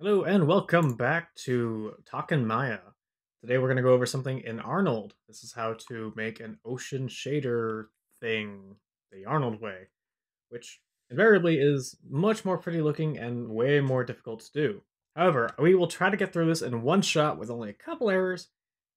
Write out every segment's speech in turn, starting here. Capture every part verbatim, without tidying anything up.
Hello and welcome back to Talkin' Maya. Today we're going to go over something in Arnold. This is how to make an ocean shader thing the Arnold way, which invariably is much more pretty looking and way more difficult to do. However, we will try to get through this in one shot with only a couple errors.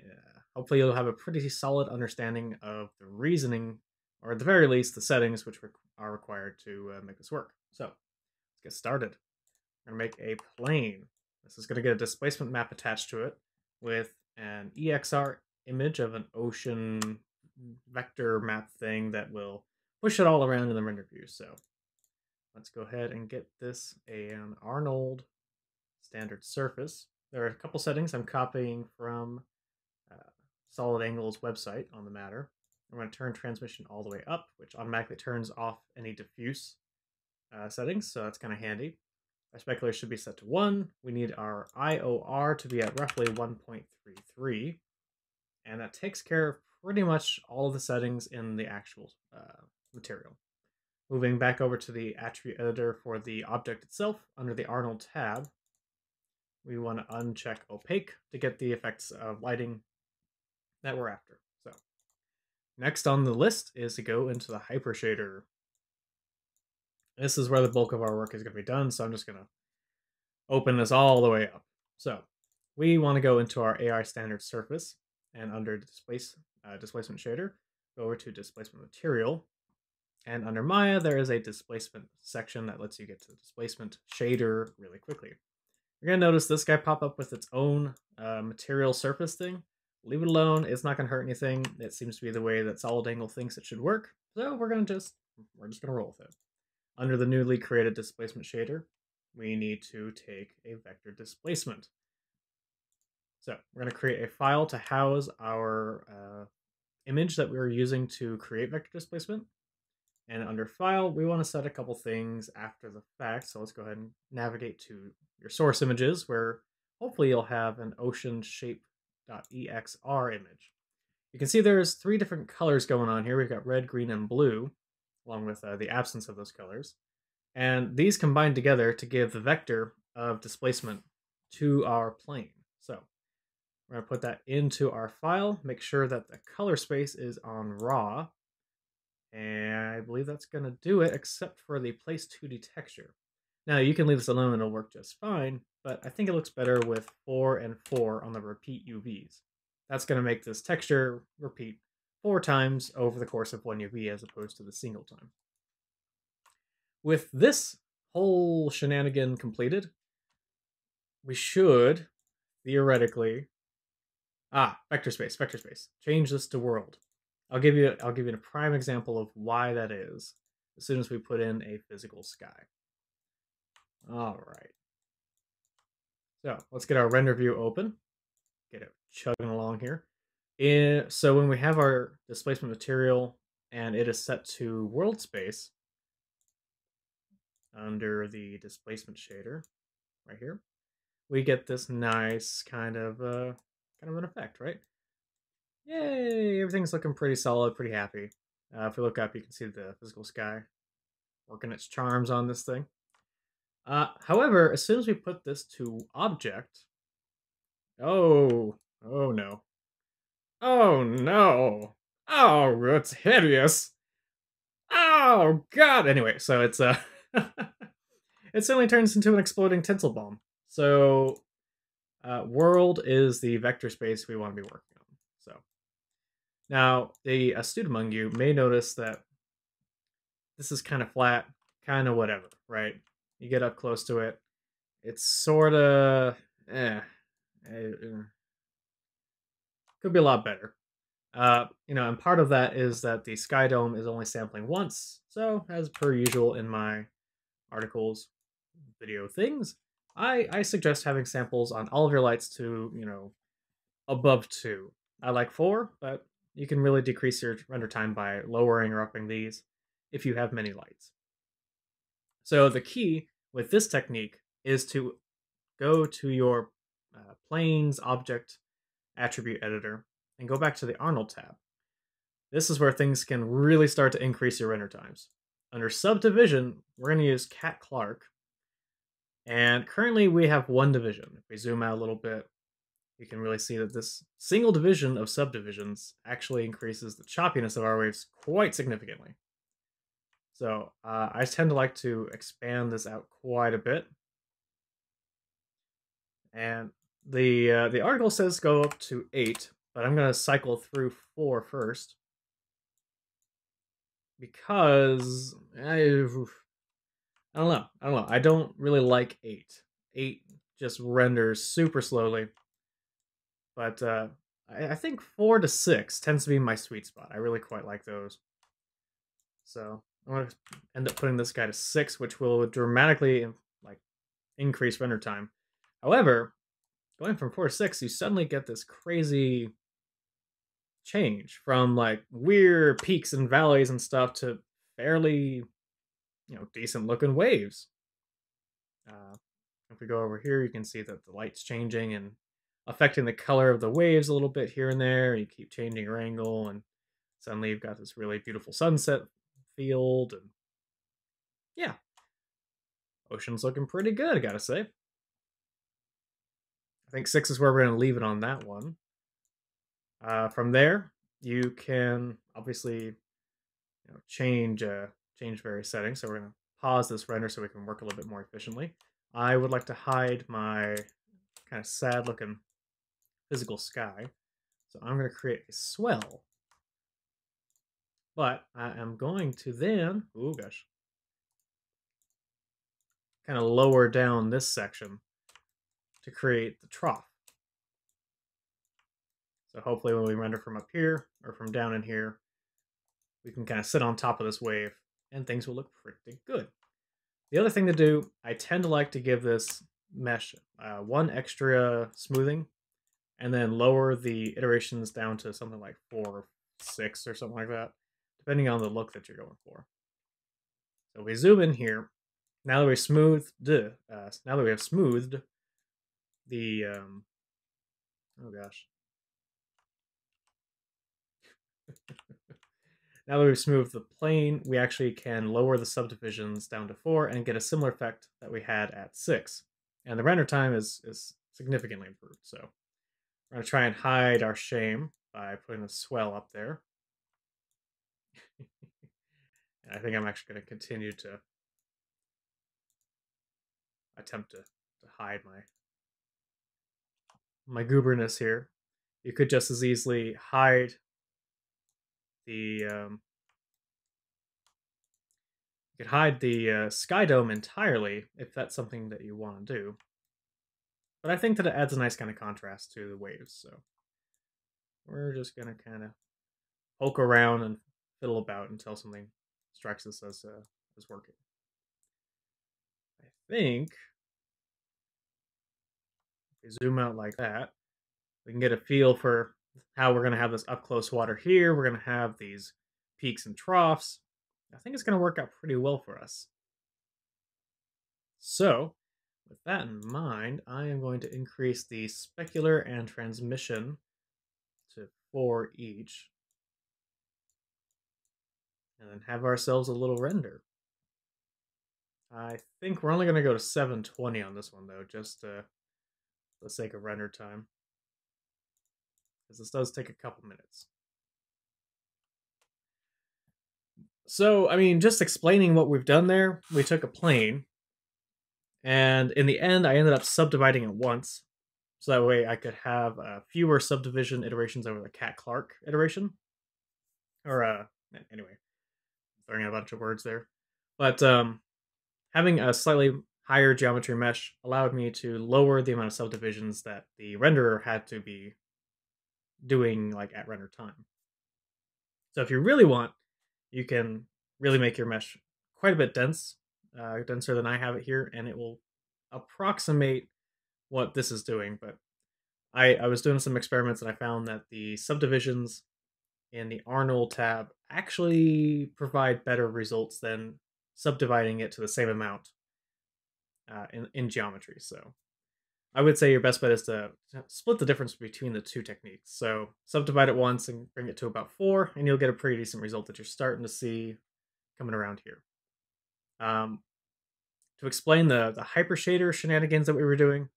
Yeah, hopefully you'll have a pretty solid understanding of the reasoning, or at the very least the settings which are required to uh, make this work. So let's get started. Going to make a plane. This is going to get a displacement map attached to it with an E X R image of an ocean vector map thing that will push it all around in the render view. So let's go ahead and get this an Arnold standard surface. There are a couple settings I'm copying from uh, Solid Angle's website on the matter. I'm going to turn transmission all the way up, which automatically turns off any diffuse uh, settings, so that's kind of handy. Our specular should be set to one. We need our I O R to be at roughly one point three three. And that takes care of pretty much all of the settings in the actual uh, material. Moving back over to the attribute editor for the object itself under the Arnold tab, we want to uncheck opaque to get the effects of lighting that we're after. So next on the list is to go into the Hypershader. This is where the bulk of our work is going to be done, so I'm just going to open this all the way up. So we want to go into our A I standard surface, and under displace, uh, displacement shader, go over to displacement material. And under Maya, there is a displacement section that lets you get to the displacement shader really quickly. You're going to notice this guy pop up with its own uh, material surface thing. Leave it alone. It's not going to hurt anything. It seems to be the way that Solid Angle thinks it should work. So we're going to just, we're just going to roll with it. Under the newly created displacement shader, we need to take a vector displacement. So we're going to create a file to house our uh, image that we were using to create vector displacement. And under file, we want to set a couple things after the fact. So let's go ahead and navigate to your source images, where hopefully you'll have an ocean shape.E X R image. You can see there's three different colors going on here. We've got red, green, and blue, along with uh, the absence of those colors. And these combine together to give the vector of displacement to our plane. So we're gonna put that into our file, make sure that the color space is on raw. And I believe that's gonna do it, except for the place two D texture. Now you can leave this alone and it'll work just fine, but I think it looks better with four and four on the repeat U Vs. That's gonna make this texture repeat four times over the course of one U V as opposed to the single time. With this whole shenanigan completed, we should theoretically ah vector space vector space change this to world. I'll give you I'll give you a prime example of why that is as soon as we put in a physical sky. All right, so let's get our render view open. Get it chugging along here. It, so when we have our displacement material and it is set to world space under the displacement shader right here, we get this nice kind of uh, kind of an effect, right? Yay! Everything's looking pretty solid, pretty happy. Uh, if we look up, you can see the physical sky working its charms on this thing. Uh, however, as soon as we put this to object, oh, oh no. Oh no! Oh, it's hideous! Oh god! Anyway, so it's uh, it suddenly turns into an exploding tinsel bomb. So, uh, world is the vector space we want to be working on. So, now the astute among you may notice that this is kind of flat, kind of whatever, right? You get up close to it, it's sort of eh. eh Could be a lot better. Uh, you know, and part of that is that the sky dome is only sampling once. So as per usual in my articles, video things, I, I suggest having samples on all of your lights to, you know, above two. I like four, but you can really decrease your render time by lowering or upping these if you have many lights. So the key with this technique is to go to your uh, planes object attribute editor and go back to the Arnold tab. This is where things can really start to increase your render times. Under subdivision, we're going to use Cat Clark And currently we have one division. If we zoom out a little bit, you can really see that this single division of subdivisions actually increases the choppiness of our waves quite significantly. So uh, I tend to like to expand this out quite a bit. And the uh, the article says go up to eight, but I'm going to cycle through four first. Because I, I don't know. I don't know. I don't really like eight. eight just renders super slowly. But uh, I, I think four to six tends to be my sweet spot. I really quite like those. So I'm going to end up putting this guy to six, which will dramatically like increase render time. However, going from four to six, you suddenly get this crazy change from like weird peaks and valleys and stuff to fairly, you know, decent looking waves. Uh, if we go over here, you can see that the light's changing and affecting the color of the waves a little bit here and there. You keep changing your angle and suddenly you've got this really beautiful sunset field. And yeah, ocean's looking pretty good, I gotta say. I think six is where we're gonna leave it on that one. Uh, from there, you can obviously you know, change uh, change various settings. So we're going to pause this render so we can work a little bit more efficiently. I would like to hide my kind of sad-looking physical sky. So I'm going to create a swell. But I am going to then, oh gosh, kind of lower down this section to create the trough. So hopefully when we render from up here or from down in here, we can kind of sit on top of this wave and things will look pretty good. The other thing to do, I tend to like to give this mesh uh, one extra smoothing and then lower the iterations down to something like four or six or something like that, depending on the look that you're going for. So we zoom in here. Now that we've smoothed, uh, now that we have smoothed the, um, oh gosh. Now that we've smoothed the plane, we actually can lower the subdivisions down to four and get a similar effect that we had at six. And the render time is, is significantly improved. So we're going to try and hide our shame by putting a swell up there. And I think I'm actually going to continue to attempt to, to hide my, my gooberness here. You could just as easily hide The um, you could hide the uh, sky dome entirely if that's something that you want to do, but I think that it adds a nice kind of contrast to the waves. So we're just gonna kind of poke around and fiddle about until something strikes us as uh, as working. I think if we zoom out like that, we can get a feel for how we're going to have this up close water here. We're going to have these peaks and troughs. I think it's going to work out pretty well for us. So with that in mind, I am going to increase the specular and transmission to four each. And then have ourselves a little render. I think we're only going to go to seven twenty on this one though, just uh, for the sake of render time. Because this does take a couple minutes. So, I mean, just explaining what we've done there, we took a plane, and in the end, I ended up subdividing it once, so that way I could have uh, fewer subdivision iterations over the Cat Clark iteration. Or, uh, anyway, I'm throwing out a bunch of words there. But um, having a slightly higher geometry mesh allowed me to lower the amount of subdivisions that the renderer had to be doing like at render time. So if you really want, you can really make your mesh quite a bit dense, uh, denser than I have it here, and it will approximate what this is doing. But I, I was doing some experiments and I found that the subdivisions in the Arnold tab actually provide better results than subdividing it to the same amount uh, in, in geometry. So I would say your best bet is to split the difference between the two techniques. So subdivide it once and bring it to about four, and you'll get a pretty decent result that you're starting to see coming around here. Um, to explain the, the Hypershader shenanigans that we were doing,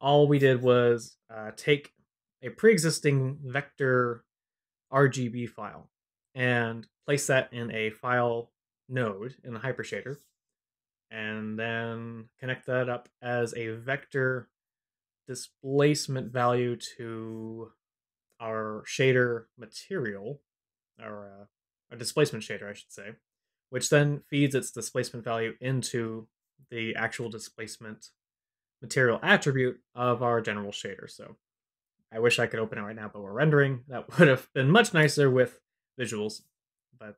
all we did was uh, take a pre-existing vector R G B file and place that in a file node in the Hypershader, and then connect that up as a vector displacement value to our shader material, or uh, a displacement shader, I should say, which then feeds its displacement value into the actual displacement material attribute of our general shader. So I wish I could open it right now, but we're rendering. That would have been much nicer with visuals. But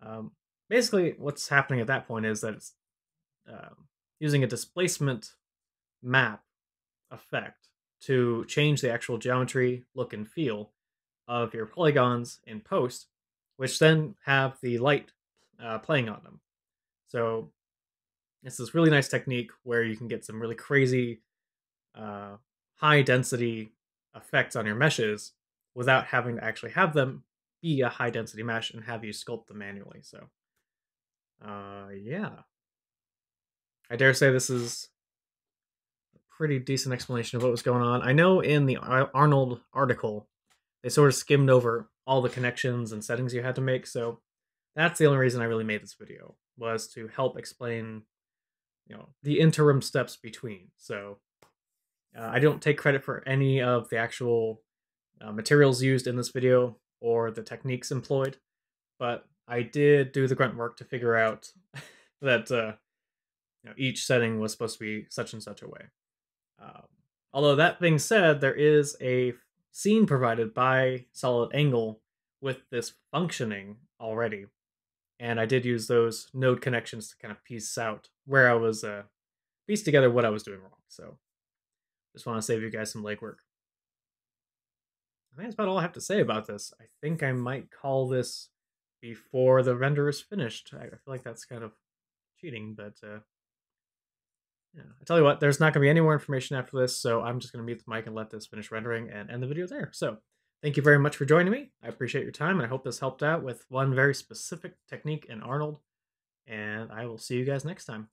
um, basically what's happening at that point is that it's uh, using a displacement map effect to change the actual geometry, look, and feel of your polygons in post, which then have the light uh, playing on them. So it's this really nice technique where you can get some really crazy uh, high density effects on your meshes without having to actually have them be a high density mesh and have you sculpt them manually. So uh, yeah, I dare say this is a pretty decent explanation of what was going on. I know in the Arnold article, they sort of skimmed over all the connections and settings you had to make. So that's the only reason I really made this video, was to help explain, you know, the interim steps between. So uh, I don't take credit for any of the actual uh, materials used in this video or the techniques employed, but I did do the grunt work to figure out that uh, you know, each setting was supposed to be such and such a way. Um, although that being said, there is a scene provided by Solid Angle with this functioning already, and I did use those node connections to kind of piece out where I was uh, piece together what I was doing wrong. So just want to save you guys some legwork. I think that's about all I have to say about this. I think I might call this before the render is finished. I feel like that's kind of cheating, but uh, yeah. I tell you what, there's not going to be any more information after this, so I'm just going to mute the mic and let this finish rendering and end the video there. So thank you very much for joining me. I appreciate your time, and I hope this helped out with one very specific technique in Arnold, and I will see you guys next time.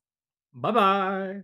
Bye-bye!